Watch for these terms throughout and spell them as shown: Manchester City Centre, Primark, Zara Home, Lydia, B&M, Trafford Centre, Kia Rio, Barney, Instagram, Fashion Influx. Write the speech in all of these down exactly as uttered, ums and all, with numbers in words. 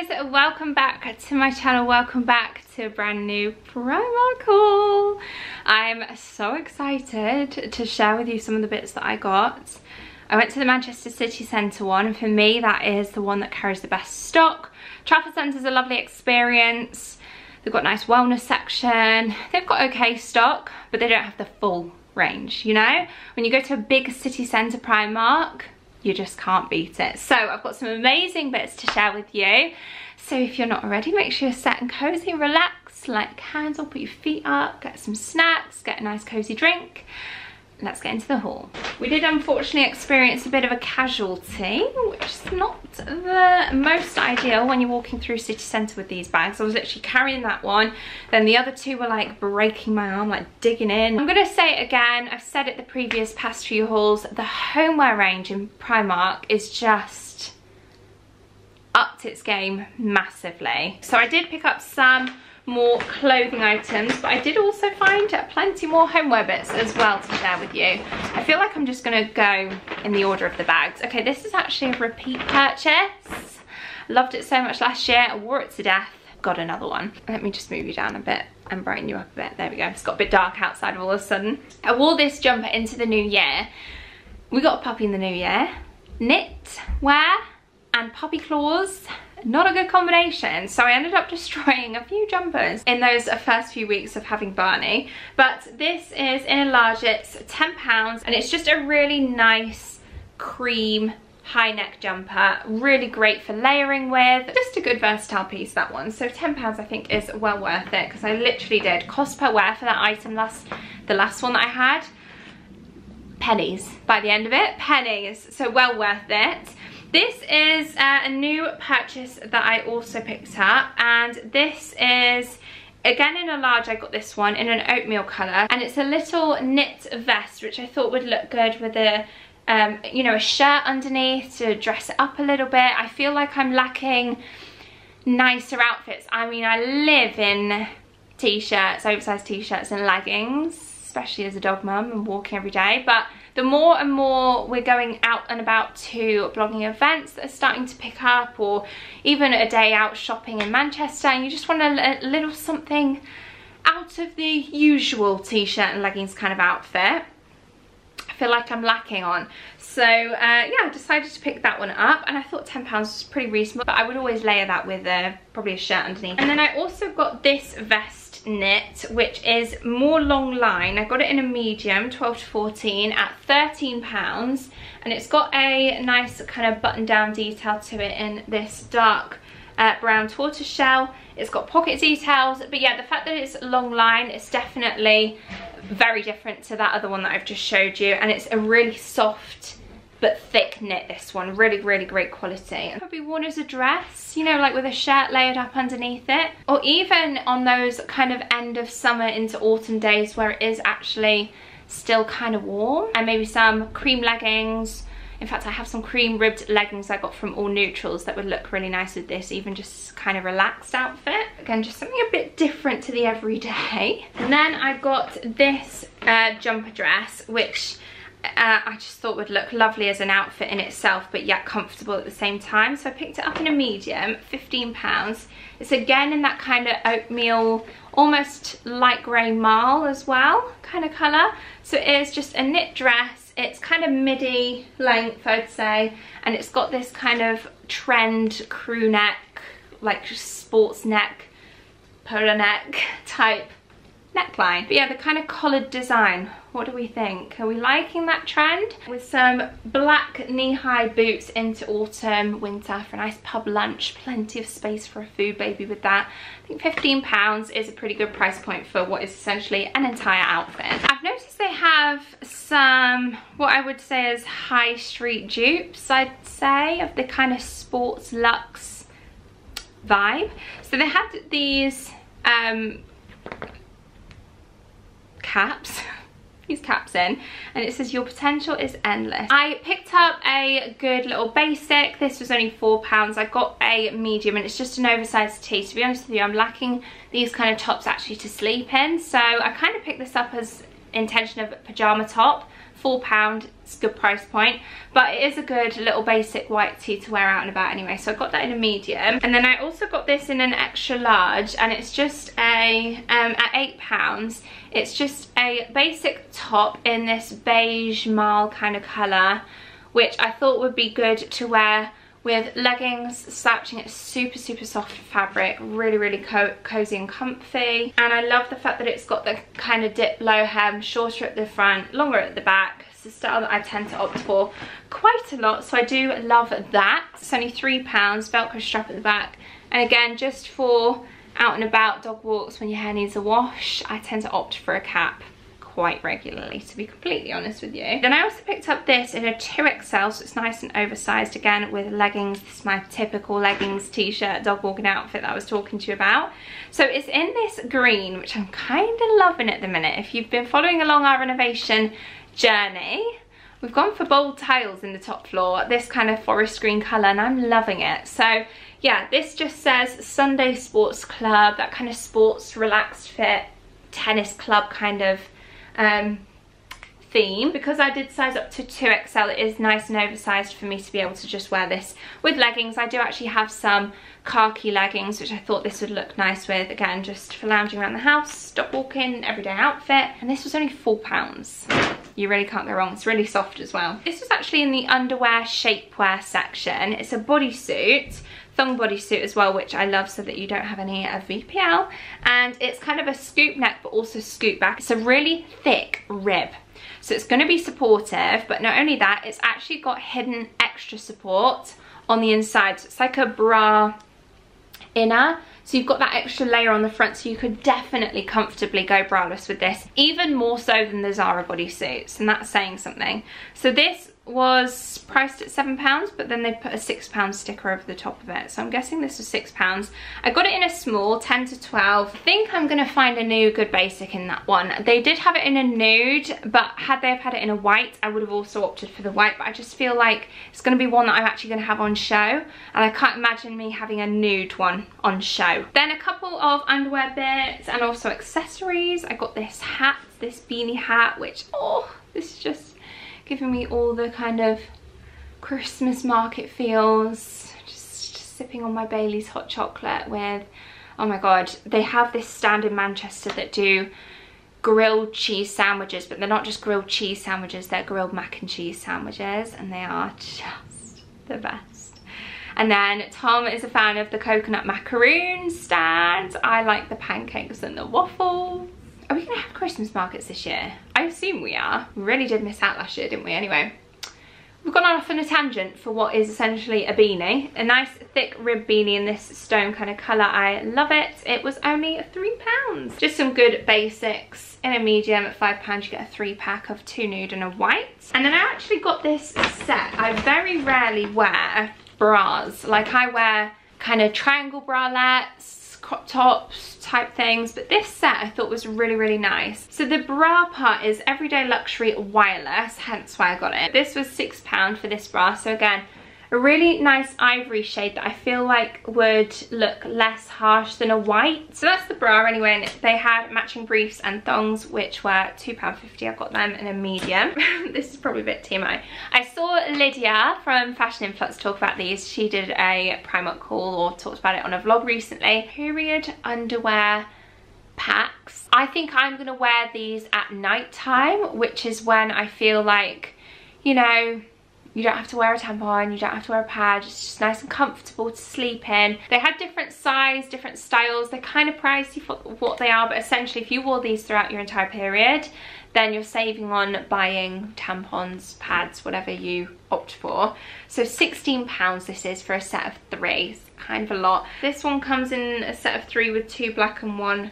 guys, welcome back to my channel. Welcome back to a brand new Primark haul. I'm so excited to share with you some of the bits that I got. I went to the Manchester City Centre one, and for me that is the one that carries the best stock. Trafford Centre is a lovely experience. They've got a nice wellness section. They've got okay stock, but they don't have the full range, you know? When you go to a big city centre Primark, you just can't beat it. So I've got some amazing bits to share with you. So if you're not already, make sure you're set and cozy, relax, light the candle, put your feet up, get some snacks, get a nice cozy drink. Let's get into the haul. We did unfortunately experience a bit of a casualty, which is not the most ideal when you're walking through city centre with these bags. I was literally carrying that one, then the other two were like breaking my arm, like digging in. I'm gonna say it again, I've said it the previous past few hauls, the homeware range in Primark is just upped its game massively. So I did pick up some more clothing items, but I did also find plenty more homeware bits as well to share with you. I feel like I'm just gonna go in the order of the bags. Okay, this is actually a repeat purchase. Loved it so much last year, I wore it to death. Got another one. Let me just move you down a bit and brighten you up a bit. There we go. It's got a bit dark outside all of a sudden. I wore this jumper into the new year. We got a puppy in the new year. Knit, wear, and puppy claws. Not a good combination, so I ended up destroying a few jumpers in those first few weeks of having Barney. But this is in a large, it's ten pounds, and it's just a really nice cream high neck jumper, really great for layering with, just a good versatile piece, that one. So ten pounds I think is well worth it, because I literally did cost per wear for that item last, the last one that I had, pennies by the end of it, pennies, so well worth it. This is uh, a new purchase that I also picked up, and this is, again in a large, I got this one in an oatmeal colour, and it's a little knit vest, which I thought would look good with a, um, you know, a shirt underneath to dress it up a little bit. I feel like I'm lacking nicer outfits. I mean, I live in t-shirts, oversized t-shirts and leggings, especially as a dog mum and walking every day, but the more and more we're going out and about to blogging events that are starting to pick up, or even a day out shopping in Manchester, and you just want a little something out of the usual t-shirt and leggings kind of outfit, I feel like I'm lacking on. So uh, yeah, I decided to pick that one up, and I thought ten pounds was pretty reasonable, but I would always layer that with a, probably a shirt underneath. And then I also got this vest knit, which is more long line. I got it in a medium twelve to fourteen at thirteen pounds, and it's got a nice kind of button down detail to it in this dark uh, brown tortoiseshell. It's got pocket details, but yeah, the fact that it's long line is definitely very different to that other one that I've just showed you, and it's a really soft but thick knit, this one, really really great quality. Probably worn as a dress, you know, like with a shirt layered up underneath it, or even on those kind of end of summer into autumn days where it is actually still kind of warm. And maybe some cream leggings. In fact, I have some cream ribbed leggings I got from All Neutrals that would look really nice with this, even just kind of relaxed outfit. Again, just something a bit different to the everyday. And then I got this uh, jumper dress, which Uh, I just thought would look lovely as an outfit in itself, but yet comfortable at the same time. So I picked it up in a medium, fifteen pounds. It's again in that kind of oatmeal, almost light grey marl as well, kind of colour. So it is just a knit dress. It's kind of midi length, I'd say, and it's got this kind of trend crew neck, like sports neck, polo neck type neckline. But yeah, the kind of collared design. What do we think? Are we liking that trend? With some black knee-high boots into autumn, winter for a nice pub lunch. Plenty of space for a food baby with that. I think fifteen pounds is a pretty good price point for what is essentially an entire outfit. I've noticed they have some, what I would say is high street dupes, I'd say, of the kind of sports luxe vibe. So they had these um, caps. These caps in, and it says your potential is endless. I picked up a good little basic. This was only four pounds. I got a medium, and it's just an oversized tee. To be honest with you, I'm lacking these kind of tops actually to sleep in, so I kind of picked this up as intention of a pajama top four pounds, it's a good price point, but it is a good little basic white tee to wear out and about anyway. So I got that in a medium, and then I also got this in an extra large, and it's just a um at eight pounds, it's just a basic top in this beige marl kind of colour, which I thought would be good to wear with leggings, slouching. It's super super soft fabric, really really co cozy and comfy, and I love the fact that it's got the kind of dip low hem, shorter at the front, longer at the back. It's a style that I tend to opt for quite a lot, so I do love that. It's only three pounds, velcro strap at the back, and again just for out and about dog walks when your hair needs a wash. I tend to opt for a cap quite regularly, to be completely honest with you. Then I also picked up this in a two X L, so it's nice and oversized again with leggings. This is my typical leggings, t-shirt, dog walking outfit that I was talking to you about. So it's in this green, which I'm kind of loving at the minute. If you've been following along our renovation journey, we've gone for bold tiles in the top floor, this kind of forest green color, and I'm loving it. So yeah, this just says Sunday Sports Club, that kind of sports relaxed fit tennis club kind of um theme. Because I did size up to two X L, it is nice and oversized for me to be able to just wear this with leggings. I do actually have some khaki leggings, which I thought this would look nice with, again just for lounging around the house, stop walking, everyday outfit. And this was only four pounds. You really can't go wrong. It's really soft as well. This was actually in the underwear shapewear section. It's a bodysuit, thong bodysuit as well, which I love, so that you don't have any uh, V P L, and it's kind of a scoop neck but also scoop back. It's a really thick rib, so it's going to be supportive, but not only that, it's actually got hidden extra support on the inside, so it's like a bra inner, so you've got that extra layer on the front, so you could definitely comfortably go braless with this, even more so than the Zara bodysuits, and that's saying something. So this was priced at seven pounds, but then they put a six pound sticker over the top of it, so I'm guessing this was six pounds. I got it in a small ten to twelve. I think I'm gonna find a new good basic in that one. They did have it in a nude, but had they have had it in a white, I would have also opted for the white, but I just feel like it's gonna be one that I'm actually gonna have on show, and I can't imagine me having a nude one on show. Then a couple of underwear bits and also accessories. I got this hat, this beanie hat, which, oh, this is just giving me all the kind of Christmas market feels, just, just sipping on my Bailey's hot chocolate with, oh my god, they have this stand in Manchester that do grilled cheese sandwiches, but they're not just grilled cheese sandwiches, they're grilled mac and cheese sandwiches, and they are just the best. And then Tom is a fan of the coconut macaroon stand. I like the pancakes and the waffles. Are we gonna have Christmas markets this year? I assume we are. We really did miss out last year, didn't we? Anyway, we've gone off on a tangent for what is essentially a beanie. A nice thick rib beanie in this stone kind of colour. I love it. It was only three pounds. Just some good basics. In a medium at five pounds, you get a three pack of two nude and a white. And then I actually got this set. I very rarely wear bras. Like, I wear kind of triangle bralettes, crop tops type things, but this set I thought was really really nice. So the bra part is Everyday Luxury Wireless, hence why I got it. This was six pound for this bra, so again a really nice ivory shade that I feel like would look less harsh than a white. So that's the bra anyway, and they had matching briefs and thongs, which were two pounds fifty. I got them in a medium. This is probably a bit T M I. I saw Lydia from Fashion Influx talk about these. She did a Primark haul or talked about it on a vlog recently. Period underwear packs. I think I'm gonna wear these at night time, which is when I feel like, you know, you don't have to wear a tampon, you don't have to wear a pad, it's just nice and comfortable to sleep in. They had different size, different styles, they're kind of pricey for what they are, but essentially if you wore these throughout your entire period, then you're saving on buying tampons, pads, whatever you opt for. So sixteen pounds this is for a set of three, it's kind of a lot. This one comes in a set of three with two black and one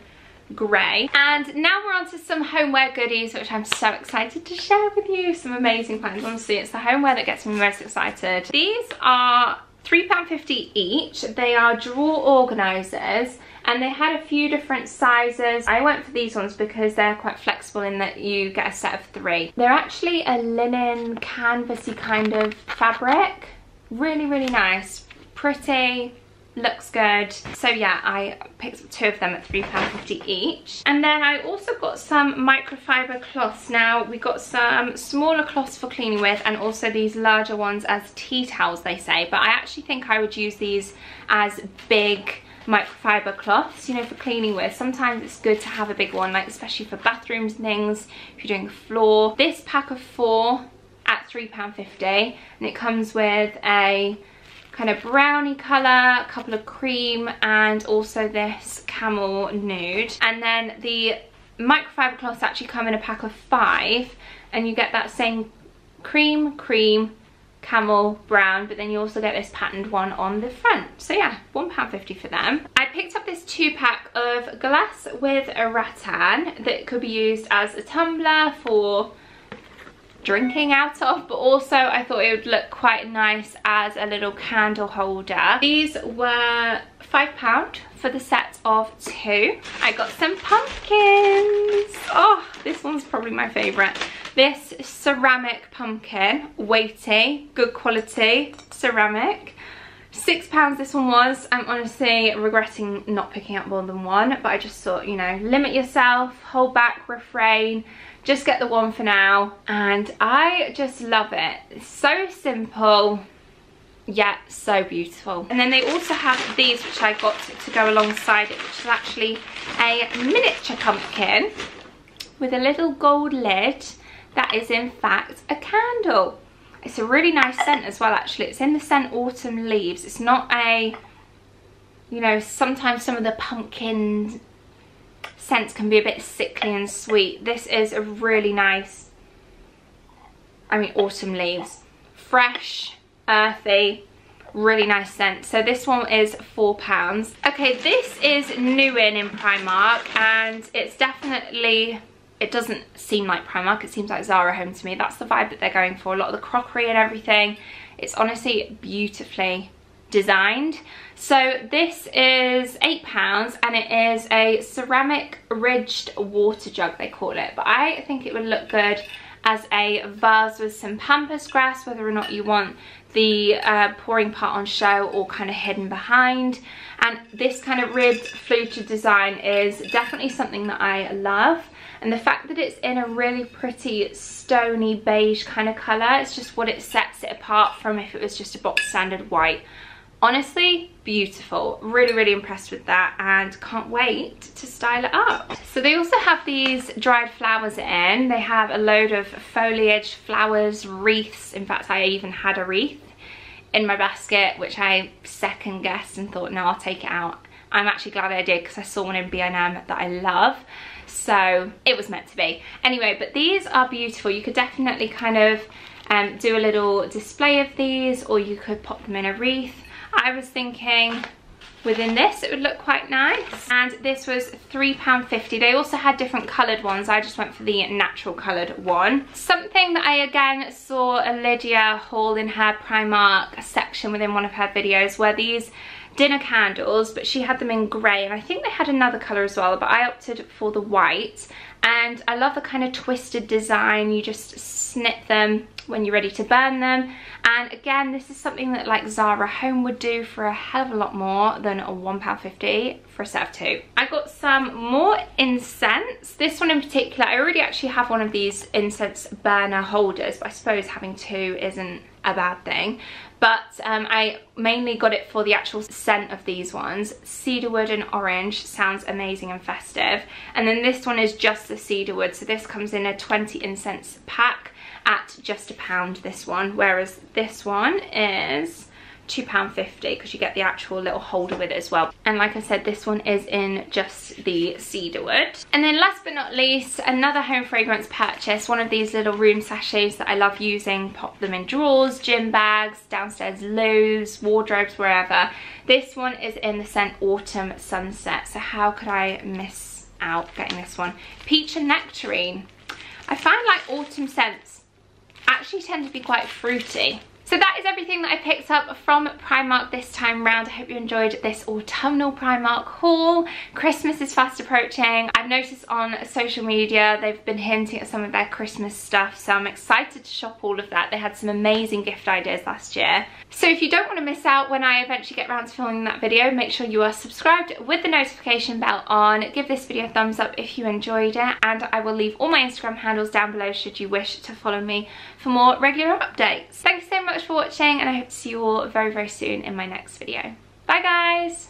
grey. And now we're on to some homeware goodies, which I'm so excited to share with you. Some amazing finds. Honestly, it's the homeware that gets me most excited. These are three pounds fifty each. They are drawer organisers, and they had a few different sizes. I went for these ones because they're quite flexible in that you get a set of three. They're actually a linen canvasy kind of fabric. Really, really nice. Pretty. looks good. So yeah, I picked up two of them at three pounds fifty each. And then I also got some microfiber cloths. Now we got some smaller cloths for cleaning with, and also these larger ones as tea towels, they say, but I actually think I would use these as big microfiber cloths, you know, for cleaning with. Sometimes it's good to have a big one, like especially for bathrooms and things, if you're doing the floor. This pack of four at three pounds fifty, and it comes with a kind of brownie colour, a couple of cream, and also this camel nude. And then the microfiber cloths actually come in a pack of five, and you get that same cream, cream, camel, brown, but then you also get this patterned one on the front. So yeah, one pound fifty for them. I picked up this two pack of glass with a rattan that could be used as a tumbler for drinking out of, but also I thought it would look quite nice as a little candle holder. These were five pounds for the set of two. I got some pumpkins. Oh, this one's probably my favourite. This ceramic pumpkin, weighty, good quality ceramic. Six pounds this one was. I'm honestly regretting not picking up more than one, but I just thought, you know, limit yourself, hold back, refrain, just get the one for now. And I just love it. It's so simple yet so beautiful. And then they also have these, which I got to go alongside it, which is actually a miniature pumpkin with a little gold lid that is in fact a candle. It's a really nice scent as well, actually. It's in the scent Autumn Leaves. It's not a, you know, sometimes some of the pumpkin scents can be a bit sickly and sweet. This is a really nice, I mean, Autumn Leaves. Fresh, earthy, really nice scent. So this one is four pounds. Okay, this is new in in Primark, and it's definitely... it doesn't seem like Primark, it seems like Zara Home to me. That's the vibe that they're going for. A lot of the crockery and everything. It's honestly beautifully designed. So this is eight pounds, and it is a ceramic ridged water jug, they call it. But I think it would look good as a vase with some pampas grass, whether or not you want the uh, pouring part on show or kind of hidden behind. And this kind of ribbed fluted design is definitely something that I love. And the fact that it's in a really pretty stony beige kind of colour, it's just what it sets it apart from if it was just a box standard white. Honestly, beautiful. Really, really impressed with that, and can't wait to style it up. So they also have these dried flowers in. They have a load of foliage, flowers, wreaths. In fact, I even had a wreath in my basket, which I second guessed and thought, no, I'll take it out. I'm actually glad I did, because I saw one in B and M that I love. So it was meant to be. Anyway, but these are beautiful. You could definitely kind of um, do a little display of these, or you could pop them in a wreath. I was thinking within this it would look quite nice. And this was three pounds fifty. They also had different coloured ones. I just went for the natural coloured one. Something that I again saw a Lydia haul in her Primark section within one of her videos were these dinner candles, but she had them in grey, and I think they had another colour as well, but I opted for the white. And I love the kind of twisted design. You just snip them when you're ready to burn them. And again, this is something that like Zara Home would do for a hell of a lot more than a one pound fifty for a set of two. I got some more incense. This one in particular, I already actually have one of these incense burner holders, but I suppose having two isn't a bad thing. But um, I mainly got it for the actual scent of these ones. Cedarwood and orange sounds amazing and festive. And then this one is just the cedarwood. So this comes in a twenty incense pack at just a pound, this one. Whereas this one is two pounds fifty, because you get the actual little holder with it as well. And like I said, this one is in just the cedarwood. And then last but not least, another home fragrance purchase. One of these little room sachets that I love using. Pop them in drawers, gym bags, downstairs loos, wardrobes, wherever. This one is in the scent Autumn Sunset. So how could I miss out getting this one? Peach and nectarine. I find like autumn scents actually tend to be quite fruity. So that is everything that I picked up from Primark this time round. I hope you enjoyed this autumnal Primark haul. Christmas is fast approaching. I've noticed on social media they've been hinting at some of their Christmas stuff, so I'm excited to shop all of that. They had some amazing gift ideas last year. So if you don't want to miss out when I eventually get around to filming that video, make sure you are subscribed with the notification bell on. Give this video a thumbs up if you enjoyed it, and I will leave all my Instagram handles down below should you wish to follow me for more regular updates. Thanks so much for watching, and I hope to see you all very very soon in my next video. Bye guys!